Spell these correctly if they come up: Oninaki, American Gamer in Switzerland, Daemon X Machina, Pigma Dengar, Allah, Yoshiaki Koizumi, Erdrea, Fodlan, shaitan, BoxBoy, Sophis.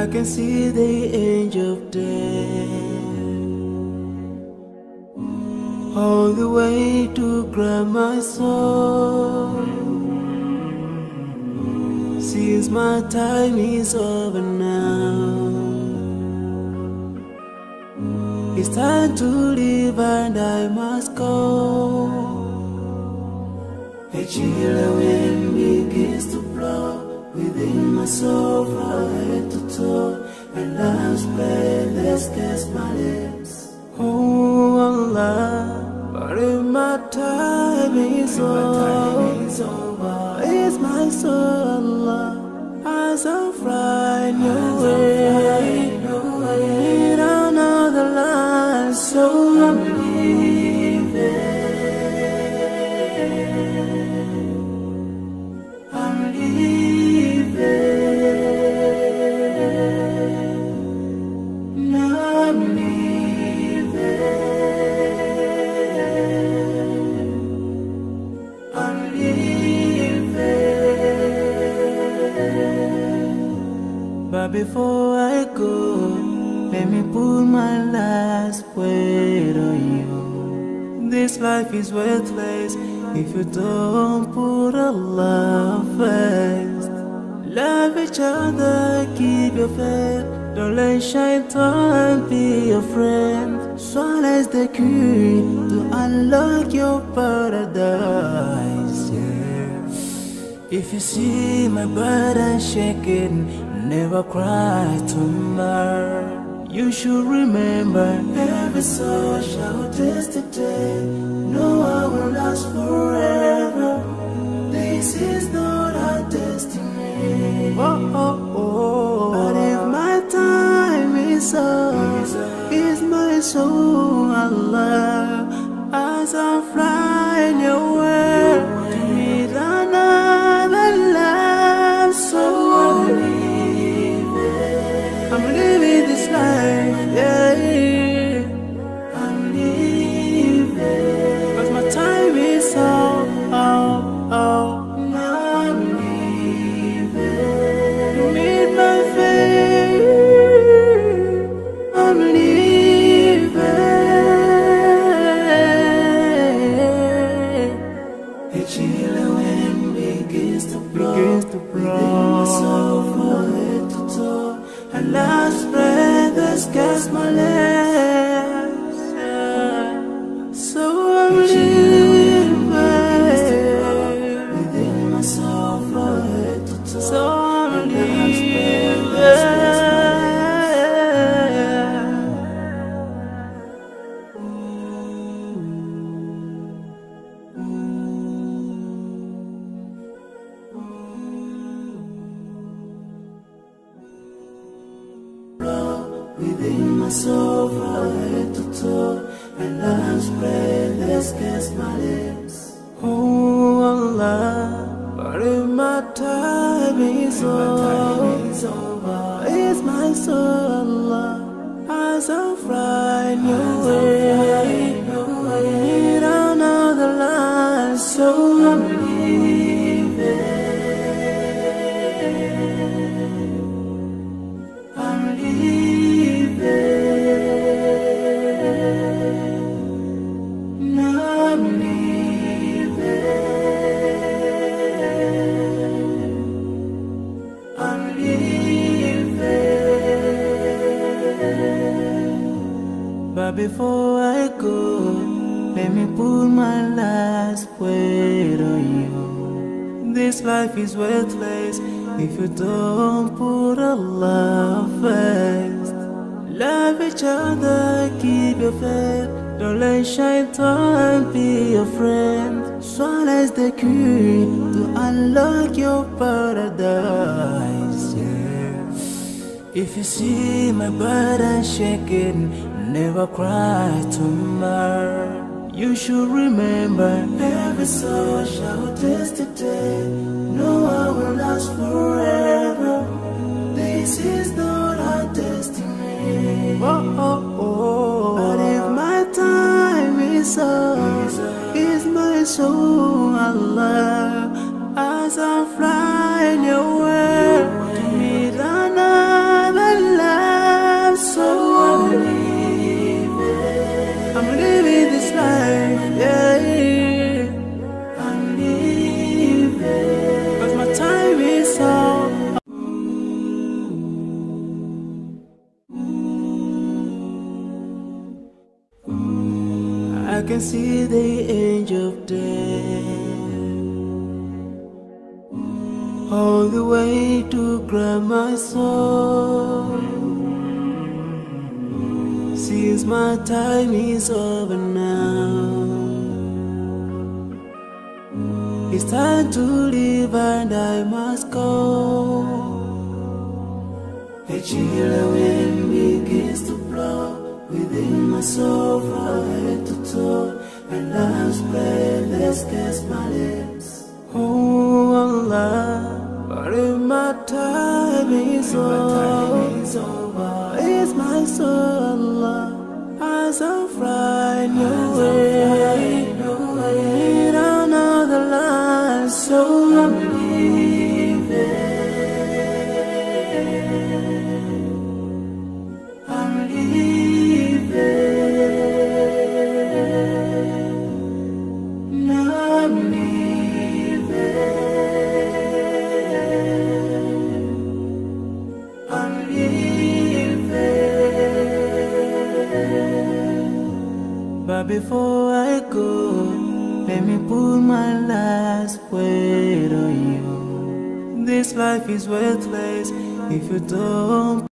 I can see the edge of death all the way to grab my soul, since my time is over now. It's time to leave and I must go. A chill wind begins to blow within my soul, from head to toe, and love's breathless kiss my lips. Oh Allah, but if my time is over, it's my soul, Allah, eyes are fried away in another life, so I'm leaving. But before I go, let me put my last weight on you. This life is worthless if you don't put Allah first. Love each other, keep your faith. Don't let shaitan be your friend. Solace the key to unlock your paradise. If you see my burden shaking, never cry tomorrow. You should remember, every soul shall taste the day. No, I will last forever. This is not our destiny. Oh, oh, oh. But if my time is up, it's my soul, Allah, as I fly away to meet another love. So I'm living this life, yeah. I'm leaving, cause my time is out, out, out. Now I'm leaving to meet my fate. I'm leaving. A chill wind begins to blow within my soul, from head to toe. And last breath has cast my lips, yeah. So I'm leaving within my soul, from head to toe. So I'm leaving, within my soul, from head to toe, and love's breathless kiss my lips. Oh Allah, but if my time is over, it's my soul, Allah, eyes are fried away in another life, so I'm leaving. But before I go, let me put my last weight on you. This life is worthless if you don't put Allah first. Love each other, keep your faith. Don't let shaitan be your friend. Solace the key to unlock your paradise. If you see my burden shaking, never cry tomorrow. You should remember, every soul shall taste the day. No, I will last forever. This is not our destiny. Oh, oh, oh. But if my time is up, it's my so Allah, as I fly away with another life, so I'm living this life, yeah, I'm living, but my time is up. I can see the edge of death, all the way to grab my soul. Since my time is over now, it's time to live and I must go. The chill wind begins to blow within my soul, from head to toe, and love's breathless kiss my lips. Oh Allah, but if my time is over, it's my soul, Allah, as I fly away in another life, so I'm before I go, let me put my last weight on you. This life is worthless if you don't